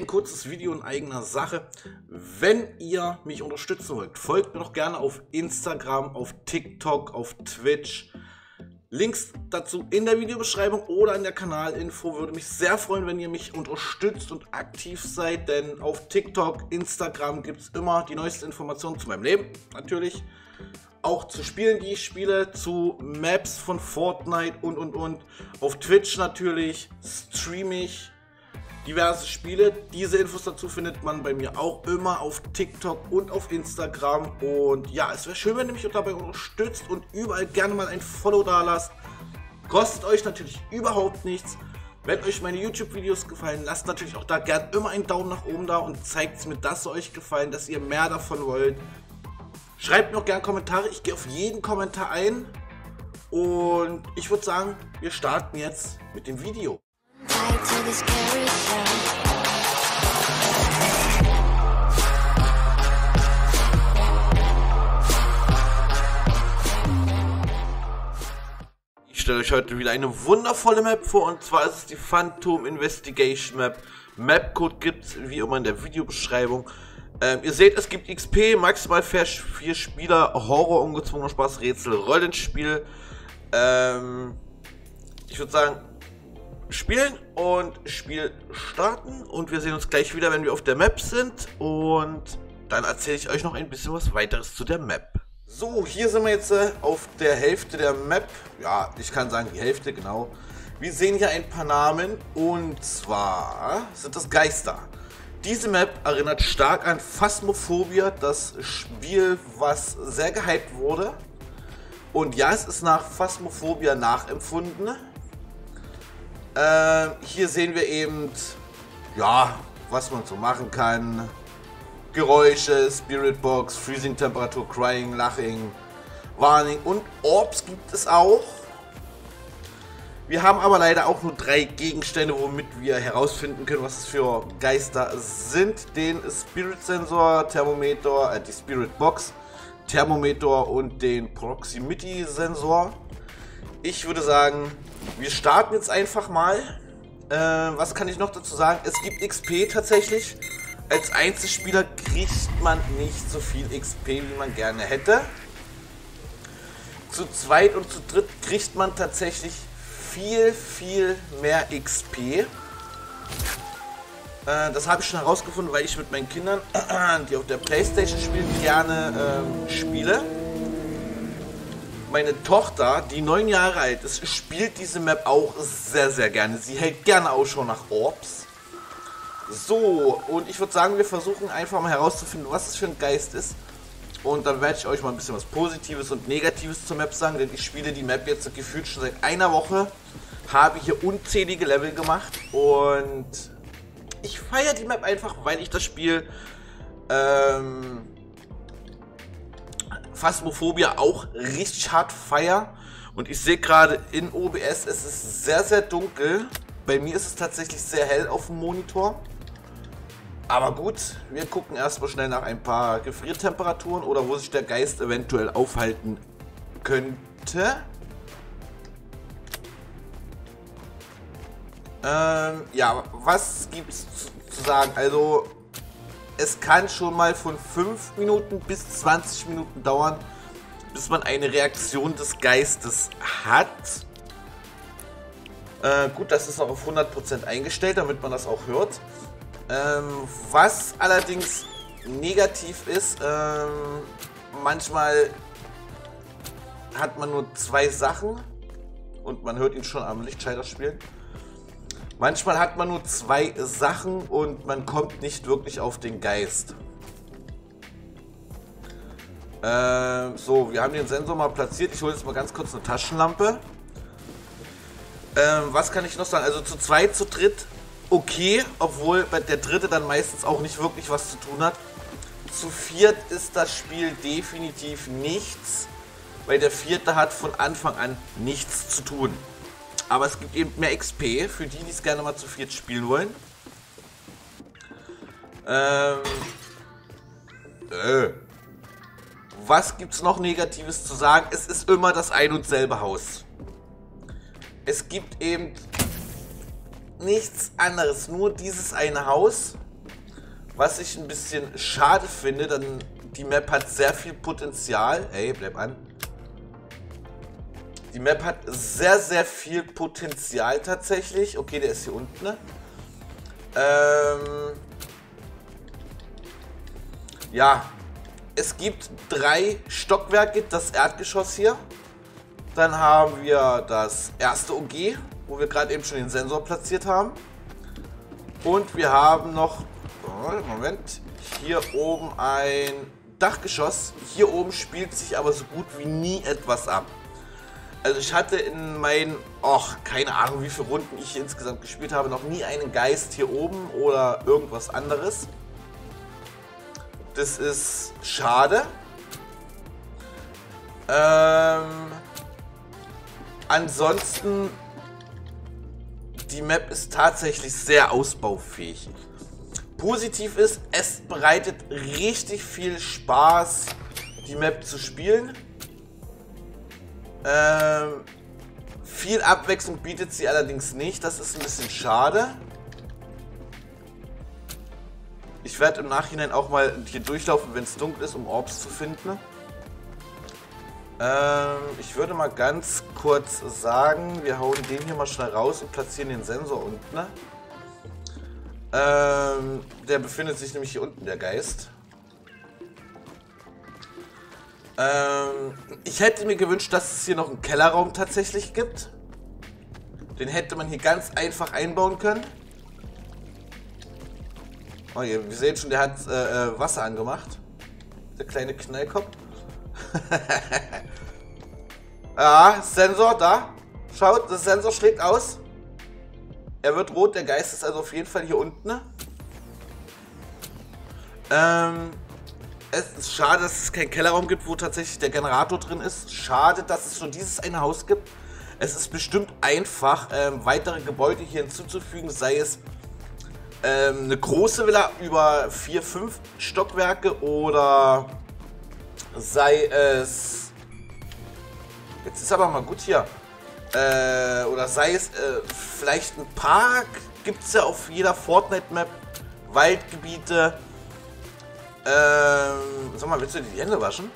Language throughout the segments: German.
ein kurzes Video in eigener Sache. Wenn ihr mich unterstützen wollt, folgt mir doch gerne auf Instagram, auf TikTok, auf Twitch. Links dazu in der Videobeschreibung oder in der Kanalinfo. Würde mich sehr freuen, wenn ihr mich unterstützt und aktiv seid, denn auf TikTok, Instagram gibt es immer die neuesten Informationen zu meinem Leben, natürlich. Auch zu Spielen, die ich spiele, zu Maps von Fortnite und. Auf Twitch natürlich streame ich diverse Spiele. Diese Infos dazu findet man bei mir auch immer auf TikTok und auf Instagram. Und ja, es wäre schön, wenn ihr mich dabei unterstützt und überall gerne mal ein Follow da lasst. Kostet euch natürlich überhaupt nichts. Wenn euch meine YouTube-Videos gefallen, lasst natürlich auch da gerne immer einen Daumen nach oben da und zeigt mir, dass sie euch gefallen, dass ihr mehr davon wollt. Schreibt mir auch gerne Kommentare, ich gehe auf jeden Kommentar ein. Und ich würde sagen, wir starten jetzt mit dem Video. Ich stelle euch heute wieder eine wundervolle Map vor, und zwar ist es die Phantom Investigation Map. Mapcode gibt es wie immer in der Videobeschreibung. Ihr seht, es gibt XP, maximal 4 Spieler, Horror, ungezwungener Spaß, Rätsel, Rollenspiel. Ich würde sagen, spielen und Spiel starten. Und wir sehen uns gleich wieder, wenn wir auf der Map sind. Und dann erzähle ich euch noch ein bisschen was weiteres zu der Map. So, hier sind wir jetzt auf der Hälfte der Map. Ja, ich kann sagen die Hälfte, genau. Wir sehen hier ein paar Namen, und zwar sind das Geister. Diese Map erinnert stark an Phasmophobia, das Spiel, was sehr gehypt wurde. Und ja, es ist nach Phasmophobia nachempfunden. Hier sehen wir eben, ja, was man so machen kann. Geräusche, Spiritbox, Freezing-Temperatur, Crying, Laching, Warning und Orbs gibt es auch. Wir haben aber leider auch nur 3 Gegenstände, womit wir herausfinden können, was es für Geister sind. Den Spirit-Sensor, Thermometer, die Spirit-Box, Thermometer und den Proximity-Sensor. Ich würde sagen, wir starten jetzt einfach mal. Was kann ich noch dazu sagen? Es gibt XP tatsächlich. Als Einzelspieler kriegt man nicht so viel XP, wie man gerne hätte. Zu zweit und zu dritt kriegt man tatsächlich viel mehr XP. Das habe ich schon herausgefunden, weil ich mit meinen Kindern, die auf der Playstation spielen, gerne spiele. Meine Tochter, die 9 Jahre alt ist, spielt diese Map auch sehr gerne. Sie hält gerne Ausschau nach Orbs. So, und ich würde sagen, wir versuchen einfach mal herauszufinden, was es für ein Geist ist. Und dann werde ich euch mal ein bisschen was Positives und Negatives zur Map sagen, denn ich spiele die Map jetzt gefühlt schon seit einer Woche. Habe hier unzählige Level gemacht und ich feiere die Map einfach, weil ich das Spiel Phasmophobia auch richtig hart feiere. Und ich sehe gerade in OBS, es ist sehr dunkel. Bei mir ist es tatsächlich sehr hell auf dem Monitor. Aber gut, wir gucken erstmal schnell nach ein paar Gefriertemperaturen oder wo sich der Geist eventuell aufhalten könnte. Ja, was gibt es zu sagen? Also, es kann schon mal von 5 Minuten bis 20 Minuten dauern, bis man eine Reaktion des Geistes hat. Gut, das ist auch auf 100% eingestellt, damit man das auch hört. Was allerdings negativ ist, manchmal hat man nur 2 Sachen und man hört ihn schon am Lichtschalter spielen. Manchmal hat man nur 2 Sachen und man kommt nicht wirklich auf den Geist. So, wir haben den Sensor mal platziert. Ich hole jetzt mal ganz kurz eine Taschenlampe. Was kann ich noch sagen? Also zu zweit, zu dritt. Okay, obwohl der dritte dann meistens auch nicht wirklich was zu tun hat. Zu viert ist das Spiel definitiv nichts, weil der vierte hat von Anfang an nichts zu tun. Aber es gibt eben mehr XP für die, die es gerne mal zu viert spielen wollen. Was gibt es noch Negatives zu sagen? Es ist immer das ein und selbe Haus. Es gibt eben nichts anderes, nur dieses eine Haus. Was ich ein bisschen schade finde, denn die Map hat sehr viel Potenzial. Ey, bleib an. Die Map hat sehr viel Potenzial tatsächlich. Okay, der ist hier unten. Ne? Ja, es gibt 3 Stockwerke, das Erdgeschoss hier. Dann haben wir das erste OG, wo wir gerade eben schon den Sensor platziert haben. Und wir haben noch, Moment, hier oben ein Dachgeschoss. Hier oben spielt sich aber so gut wie nie etwas ab. Also ich hatte in meinen, keine Ahnung wie viele Runden ich hier insgesamt gespielt habe, noch nie einen Geist hier oben oder irgendwas anderes. Das ist schade. Ansonsten, die Map ist tatsächlich sehr ausbaufähig. Positiv ist, es bereitet richtig viel Spaß, die Map zu spielen. Viel Abwechslung bietet sie allerdings nicht, das ist ein bisschen schade. Ich werde im Nachhinein auch mal hier durchlaufen, wenn es dunkel ist, um Orbs zu finden. Ich würde mal ganz kurz sagen, wir hauen den hier mal schnell raus und platzieren den Sensor unten. Der befindet sich nämlich hier unten, der Geist. Ich hätte mir gewünscht, dass es hier noch einen Kellerraum tatsächlich gibt. Den hätte man hier ganz einfach einbauen können. Oh, ihr seht schon, der hat Wasser angemacht. Der kleine Knallkopf. Ah, Sensor da. Schaut, der Sensor schlägt aus. Er wird rot, der Geist ist also auf jeden Fall hier unten. Es ist schade, dass es keinen Kellerraum gibt, wo tatsächlich der Generator drin ist. Schade, dass es nur dieses eine Haus gibt. Es ist bestimmt einfach, weitere Gebäude hier hinzuzufügen, sei es eine große Villa über 4-5 Stockwerke oder sei es, jetzt ist aber mal gut hier, oder sei es vielleicht ein Park, gibt es ja auf jeder Fortnite-Map, Waldgebiete, sag mal, willst du dir die Hände waschen?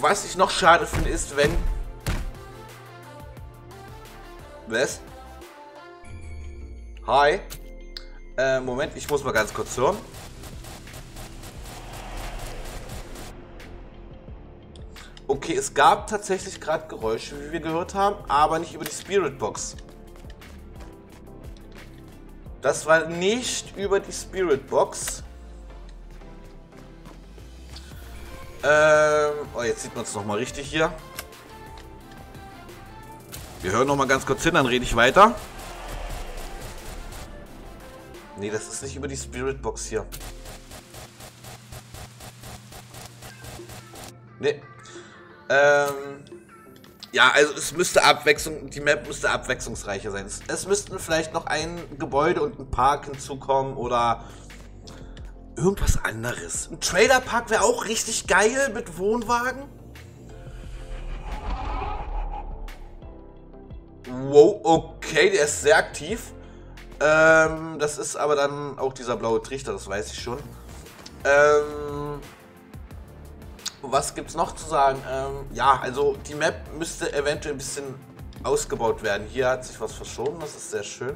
Was ich noch schade finde ist, wenn, was? Hi. Moment, ich muss mal ganz kurz hören. Okay, es gab tatsächlich gerade Geräusche, wie wir gehört haben, aber nicht über die Spiritbox. Das war nicht über die Spiritbox. Oh, jetzt sieht man es nochmal richtig hier. Wir hören nochmal ganz kurz hin, dann rede ich weiter. Nee, das ist nicht über die Spiritbox hier. Nee. Ja, also es müsste Abwechslung, die Map müsste abwechslungsreicher sein. Es müssten vielleicht noch ein Gebäude und ein Park hinzukommen oder irgendwas anderes. Ein Trailerpark wäre auch richtig geil mit Wohnwagen. Wow, okay, der ist sehr aktiv. Das ist aber dann auch dieser blaue Trichter, das weiß ich schon. Was gibt's noch zu sagen? Ja, also die Map müsste eventuell ein bisschen ausgebaut werden. Hier hat sich was verschoben, das ist sehr schön.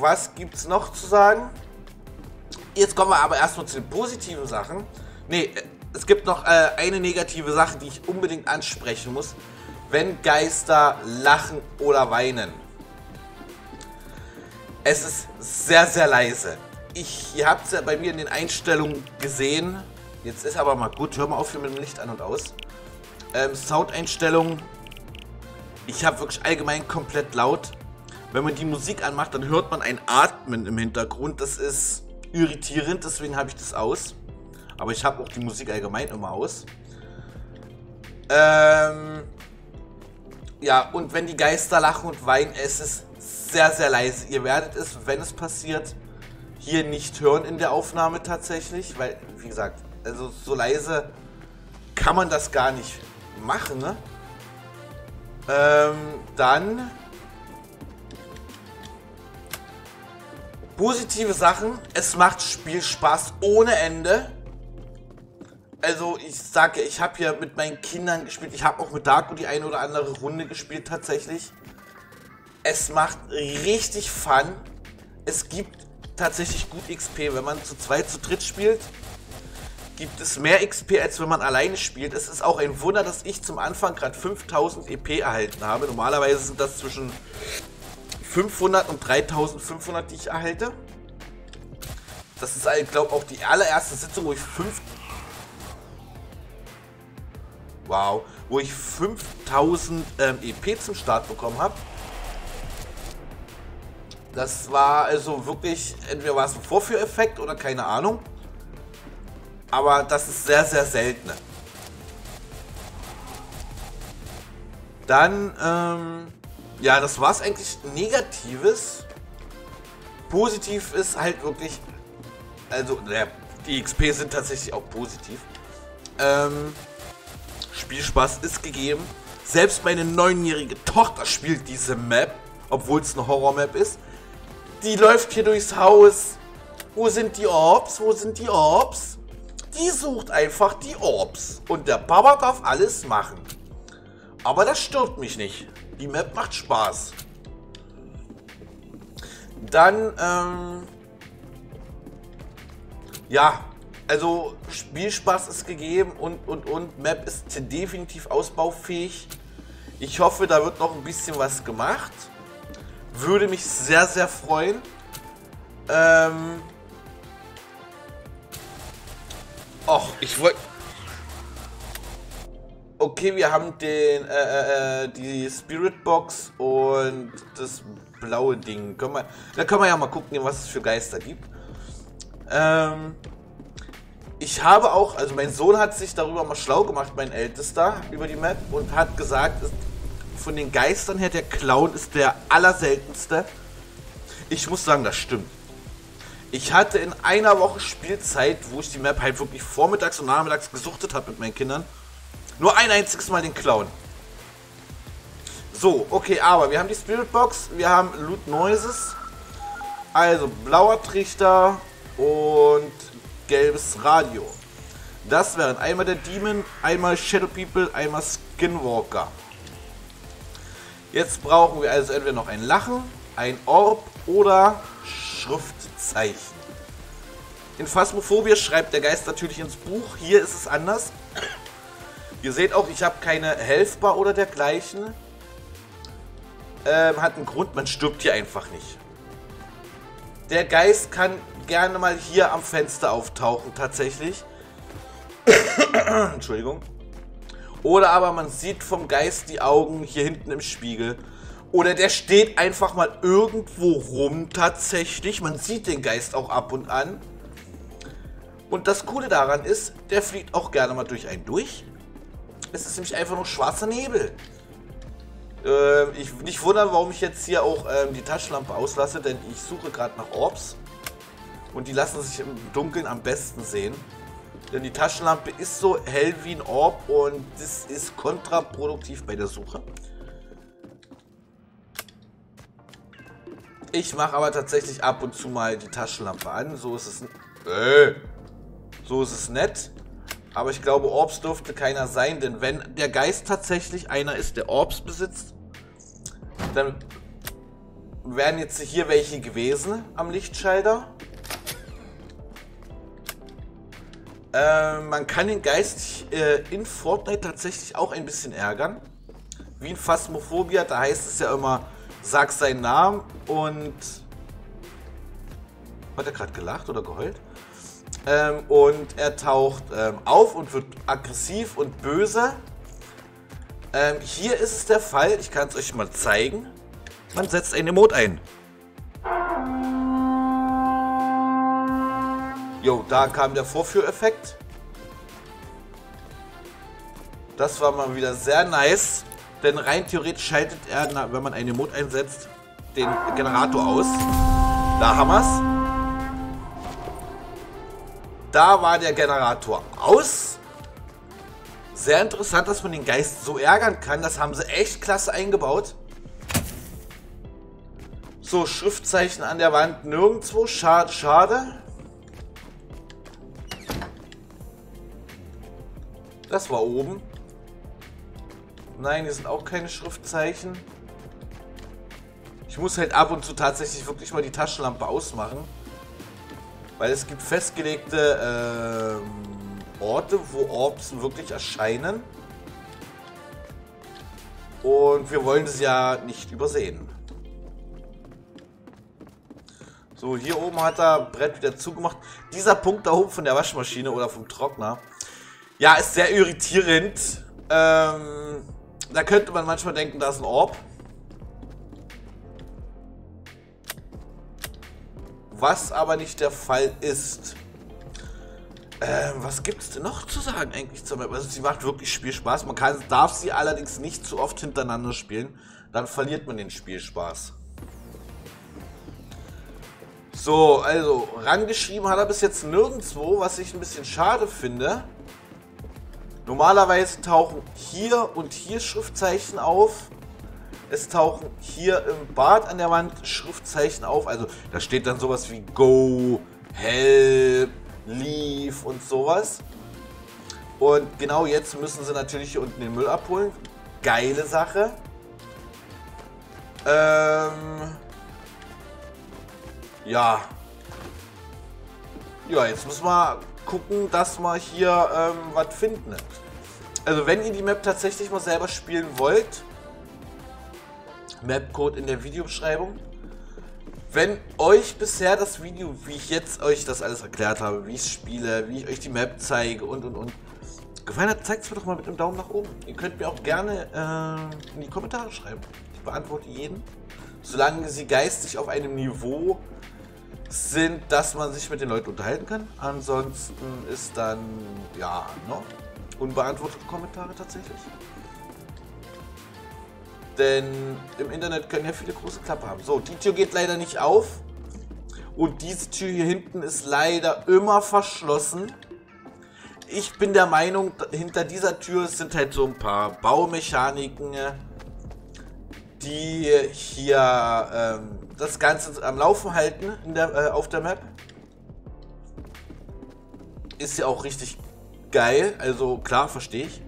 Was gibt's noch zu sagen? Jetzt kommen wir aber erstmal zu den positiven Sachen. Ne, es gibt noch eine negative Sache, die ich unbedingt ansprechen muss. Wenn Geister lachen oder weinen. Es ist sehr leise. Ihr habt es ja bei mir in den Einstellungen gesehen. Jetzt ist aber mal gut. Hör mal auf hier mit dem Licht an und aus. Soundeinstellungen. Ich habe wirklich allgemein komplett laut. Wenn man die Musik anmacht, dann hört man ein Atmen im Hintergrund. Das ist irritierend, deswegen habe ich das aus. Aber ich habe auch die Musik allgemein immer aus. Ja, und wenn die Geister lachen und weinen, es ist sehr leise. Ihr werdet es, wenn es passiert, hier nicht hören in der Aufnahme tatsächlich, weil, wie gesagt, also so leise kann man das gar nicht machen, ne? Dann Positive Sachen, es macht Spielspaß ohne Ende. Also ich sage, ich habe hier mit meinen Kindern gespielt, ich habe auch mit Darko die eine oder andere Runde gespielt tatsächlich. Es macht richtig Fun. Es gibt tatsächlich gut XP, wenn man zu zweit, zu dritt spielt. Gibt es mehr XP, als wenn man alleine spielt. Es ist auch ein Wunder, dass ich zum Anfang gerade 5000 EP erhalten habe. Normalerweise sind das zwischen 500 und 3500, die ich erhalte. Das ist, ich glaube, auch die allererste Sitzung, wo ich 5000 EP zum Start bekommen habe. Das war also wirklich, entweder war es ein Vorführeffekt oder keine Ahnung. Aber das ist sehr, sehr selten. Dann, ja, das war es eigentlich Negatives. Positiv ist halt wirklich, also, naja, die XP sind tatsächlich auch positiv. Spielspaß ist gegeben. Selbst meine 9-jährige Tochter spielt diese Map, obwohl es eine Horror-Map ist. Die läuft hier durchs Haus. Wo sind die Orbs? Wo sind die Orbs? Die sucht einfach die Orbs. Und der Papa darf alles machen. Aber das stört mich nicht. Die Map macht Spaß. Dann, ja, also Spielspaß ist gegeben und Map ist definitiv ausbaufähig. Ich hoffe, da wird noch ein bisschen was gemacht. Würde mich sehr, sehr freuen. Och, ich wollte... Okay, wir haben den, die Spirit Box und das blaue Ding. Können wir, da können wir ja mal gucken, was es für Geister gibt. Ich habe auch, also mein Sohn hat sich darüber mal schlau gemacht, mein Ältester, über die Map und hat gesagt, von den Geistern her, der Clown ist der allerseltenste. Ich muss sagen, das stimmt. Ich hatte in einer Woche Spielzeit, wo ich die Map halt wirklich vormittags und nachmittags gesuchtet habe mit meinen Kindern, nur ein einziges Mal den Clown. So, okay, aber wir haben die Spirit Box, wir haben Loot Noises, also blauer Trichter und gelbes Radio. Das wären einmal der Demon, einmal Shadow People, einmal Skinwalker. Jetzt brauchen wir also entweder noch ein Lachen, ein Orb oder Schriftzeichen. In Phasmophobia schreibt der Geist natürlich ins Buch. Hier ist es anders. Ihr seht auch, ich habe keine Helfbar oder dergleichen. Hat einen Grund, man stirbt hier einfach nicht. Der Geist kann gerne mal hier am Fenster auftauchen, tatsächlich. Entschuldigung. Oder aber man sieht vom Geist die Augen hier hinten im Spiegel. Oder der steht einfach mal irgendwo rum tatsächlich. Man sieht den Geist auch ab und an. Und das Coole daran ist, der fliegt auch gerne mal durch einen durch. Es ist nämlich einfach nur schwarzer Nebel. Ich nicht wundern, warum ich jetzt hier auch die Taschenlampe auslasse, denn ich suche gerade nach Orbs. Und die lassen sich im Dunkeln am besten sehen. Denn die Taschenlampe ist so hell wie ein Orb und das ist kontraproduktiv bei der Suche. Ich mache aber tatsächlich ab und zu mal die Taschenlampe an. So ist es. So ist es nett. Aber ich glaube, Orbs dürfte keiner sein, denn wenn der Geist tatsächlich einer ist, der Orbs besitzt, dann wären jetzt hier welche gewesen am Lichtschalter. Man kann den Geist in Fortnite tatsächlich auch ein bisschen ärgern. Wie in Phasmophobia, da heißt es ja immer, sag seinen Namen und... Hat er gerade gelacht oder geheult? Und er taucht auf und wird aggressiv und böse. Hier ist es der Fall, ich kann es euch mal zeigen. Man setzt ein Emote ein. Jo, da kam der Vorführeffekt. Das war mal wieder sehr nice. Denn rein theoretisch schaltet er, wenn man einen Emote einsetzt, den Generator aus. Da haben wir's. Da war der Generator aus. Sehr interessant, dass man den Geist so ärgern kann. Das haben sie echt klasse eingebaut. So, Schriftzeichen an der Wand nirgendwo. Schade, schade. Das war oben. Nein, hier sind auch keine Schriftzeichen. Ich muss halt ab und zu tatsächlich wirklich mal die Taschenlampe ausmachen. Weil es gibt festgelegte Orte, wo Orbs wirklich erscheinen. Und wir wollen es ja nicht übersehen. So, hier oben hat er Brett wieder zugemacht. Dieser Punkt da oben von der Waschmaschine oder vom Trockner, ja, ist sehr irritierend. Da könnte man manchmal denken, da ist ein Orb. Was aber nicht der Fall ist. Was gibt es denn noch zu sagen eigentlich zur Map? Also sie macht wirklich Spielspaß. Man darf sie allerdings nicht zu oft hintereinander spielen. Dann verliert man den Spielspaß. So, also rangeschrieben hat er bis jetzt nirgendwo, was ich ein bisschen schade finde. Normalerweise tauchen hier und hier Schriftzeichen auf. Es tauchen hier im Bad an der Wand Schriftzeichen auf. Also da steht dann sowas wie Go, Help, Leave und sowas. Und genau jetzt müssen sie natürlich hier unten den Müll abholen. Geile Sache. Ja. Ja, jetzt müssen wir gucken, dass wir hier was finden. Also wenn ihr die Map tatsächlich mal selber spielen wollt, Mapcode in der Videobeschreibung. Wenn euch bisher das Video, wie ich jetzt euch das alles erklärt habe, wie ich es spiele, wie ich euch die Map zeige und gefallen hat, zeigt es mir doch mal mit einem Daumen nach oben. Ihr könnt mir auch gerne in die Kommentare schreiben. Ich beantworte jeden, solange sie geistig auf einem Niveau sind, dass man sich mit den Leuten unterhalten kann. Ansonsten ist dann, ja, ne, unbeantwortete Kommentare tatsächlich. Denn im Internet können ja viele große Klappe haben. So, die Tür geht leider nicht auf. Und diese Tür hier hinten ist leider immer verschlossen. Ich bin der Meinung, hinter dieser Tür sind halt so ein paar Baumechaniken, die hier das Ganze am Laufen halten in der, auf der Map. Ist ja auch richtig geil, also klar, verstehe ich.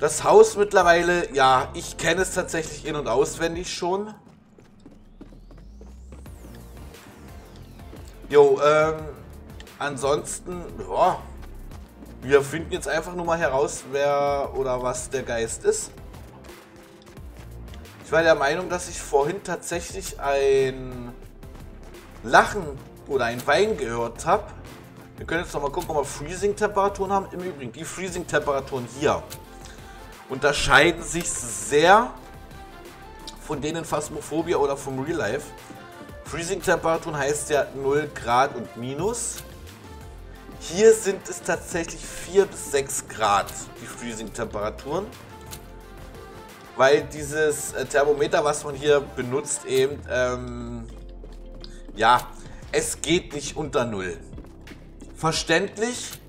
Das Haus mittlerweile, ja, ich kenne es tatsächlich in- und auswendig schon. Jo, ansonsten, boah, wir finden jetzt einfach nur mal heraus, wer oder was der Geist ist. Ich war der Meinung, dass ich vorhin tatsächlich ein Lachen oder ein Weinen gehört habe. Wir können jetzt nochmal gucken, ob wir Freezing-Temperaturen haben. Im Übrigen, die Freezing-Temperaturen hier unterscheiden sich sehr von denen Phasmophobia oder vom Real Life. Freezing-Temperaturen heißt ja 0 Grad und minus. Hier sind es tatsächlich 4 bis 6 Grad, die Freezing-Temperaturen. Weil dieses Thermometer, was man hier benutzt, eben, ja, es geht nicht unter Null. Verständlich.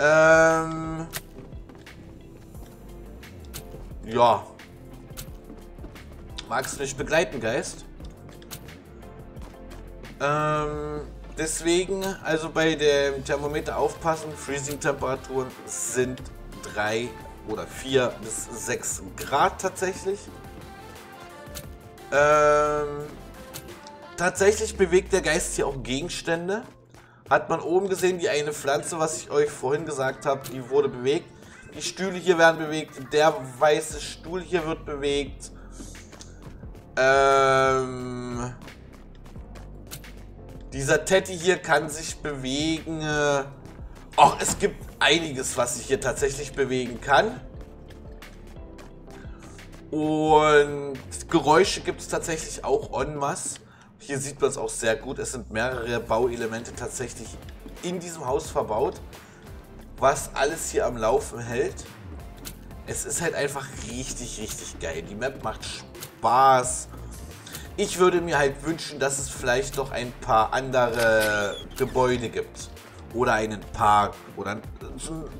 Ja. Magst du mich begleiten, Geist? Deswegen, also bei dem Thermometer aufpassen, Freezing-Temperaturen sind 3 oder 4 bis 6 Grad tatsächlich. Tatsächlich bewegt der Geist hier auch Gegenstände. Hat man oben gesehen, die eine Pflanze, was ich euch vorhin gesagt habe, die wurde bewegt. Die Stühle hier werden bewegt, der weiße Stuhl hier wird bewegt. Dieser Teddy hier kann sich bewegen. Och, es gibt einiges, was sich hier tatsächlich bewegen kann. Und Geräusche gibt es tatsächlich auch en masse. Hier sieht man es auch sehr gut. Es sind mehrere Bauelemente tatsächlich in diesem Haus verbaut, was alles hier am Laufen hält. Es ist halt einfach richtig, richtig geil. Die Map macht Spaß. Ich würde mir halt wünschen, dass es vielleicht noch ein paar andere Gebäude gibt. Oder einen Park oder einen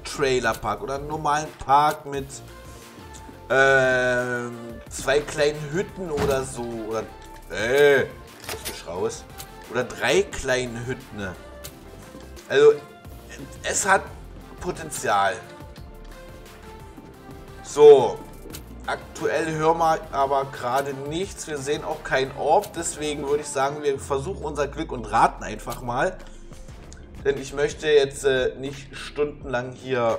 Trailerpark oder einen normalen Park mit zwei kleinen Hütten oder so. Oder. Ich muss raus. Oder 3 kleinen Hütten. Also, es hat Potenzial. So. Aktuell hören wir aber gerade nichts. Wir sehen auch keinen Orb. Deswegen würde ich sagen, wir versuchen unser Glück und raten einfach mal. Denn ich möchte jetzt nicht stundenlang hier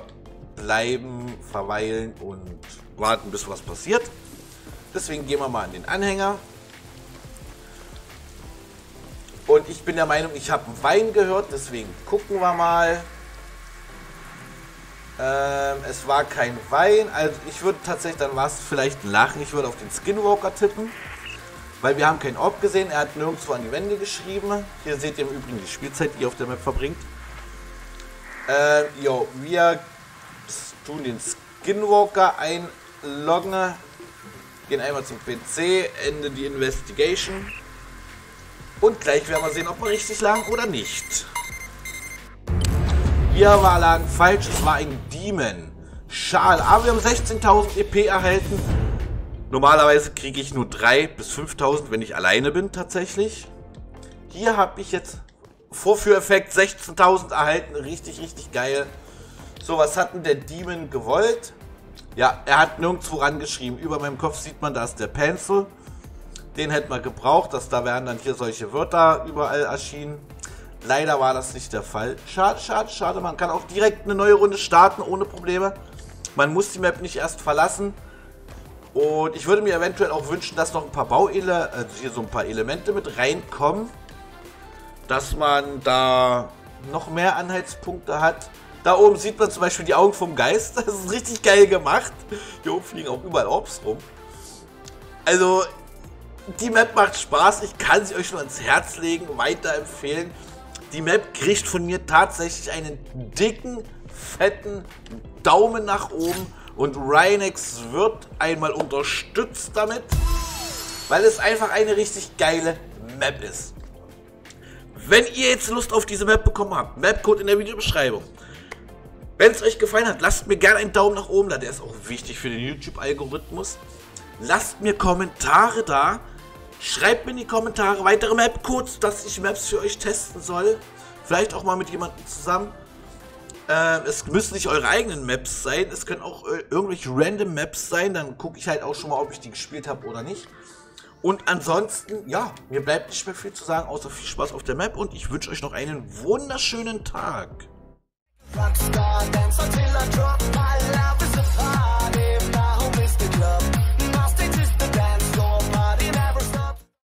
bleiben, verweilen und warten, bis was passiert. Deswegen gehen wir mal an den Anhänger. Und ich bin der Meinung, ich habe einen Wein gehört. Deswegen gucken wir mal. Es war kein Wein, also ich würde tatsächlich, dann war es vielleicht ein Lachen, ich würde auf den Skinwalker tippen, weil wir haben keinen Orb gesehen, er hat nirgendwo an die Wände geschrieben, hier seht ihr im Übrigen die Spielzeit, die ihr auf der Map verbringt. Jo, wir tun den Skinwalker einloggen, gehen einmal zum PC, ende die Investigation und gleich werden wir sehen, ob wir richtig lagen oder nicht. Wir lagen falsch, es war ein Demon. Schade, aber wir haben 16.000 EP erhalten. Normalerweise kriege ich nur 3.000 bis 5.000, wenn ich alleine bin, tatsächlich. Hier habe ich jetzt Vorführeffekt 16.000 erhalten. Richtig, richtig geil. So, was hat denn der Demon gewollt? Ja, er hat nirgendwo rangeschrieben. Über meinem Kopf sieht man, da ist der Pencil. Den hätten wir gebraucht, dass da wären dann hier solche Wörter überall erschienen. Leider war das nicht der Fall. Schade, schade, schade. Man kann auch direkt eine neue Runde starten, ohne Probleme. Man muss die Map nicht erst verlassen. Und ich würde mir eventuell auch wünschen, dass noch ein paar Elemente mit reinkommen. Dass man da noch mehr Anhaltspunkte hat. Da oben sieht man zum Beispiel die Augen vom Geist. Das ist richtig geil gemacht. Hier oben fliegen auch überall Orbs rum. Also, die Map macht Spaß. Ich kann sie euch nur ans Herz legen, weiterempfehlen. Die Map kriegt von mir tatsächlich einen dicken, fetten Daumen nach oben und Rynex wird einmal unterstützt damit, weil es einfach eine richtig geile Map ist. Wenn ihr jetzt Lust auf diese Map bekommen habt, Mapcode in der Videobeschreibung. Wenn es euch gefallen hat, lasst mir gerne einen Daumen nach oben da, der ist auch wichtig für den YouTube-Algorithmus. Lasst mir Kommentare da. Schreibt mir in die Kommentare weitere Map-Codes, dass ich Maps für euch testen soll. Vielleicht auch mal mit jemandem zusammen. Es müssen nicht eure eigenen Maps sein. Es können auch irgendwelche random Maps sein. Dann gucke ich halt auch schon mal, ob ich die gespielt habe oder nicht. Und ansonsten, ja, mir bleibt nicht mehr viel zu sagen, außer viel Spaß auf der Map. Und ich wünsche euch noch einen wunderschönen Tag.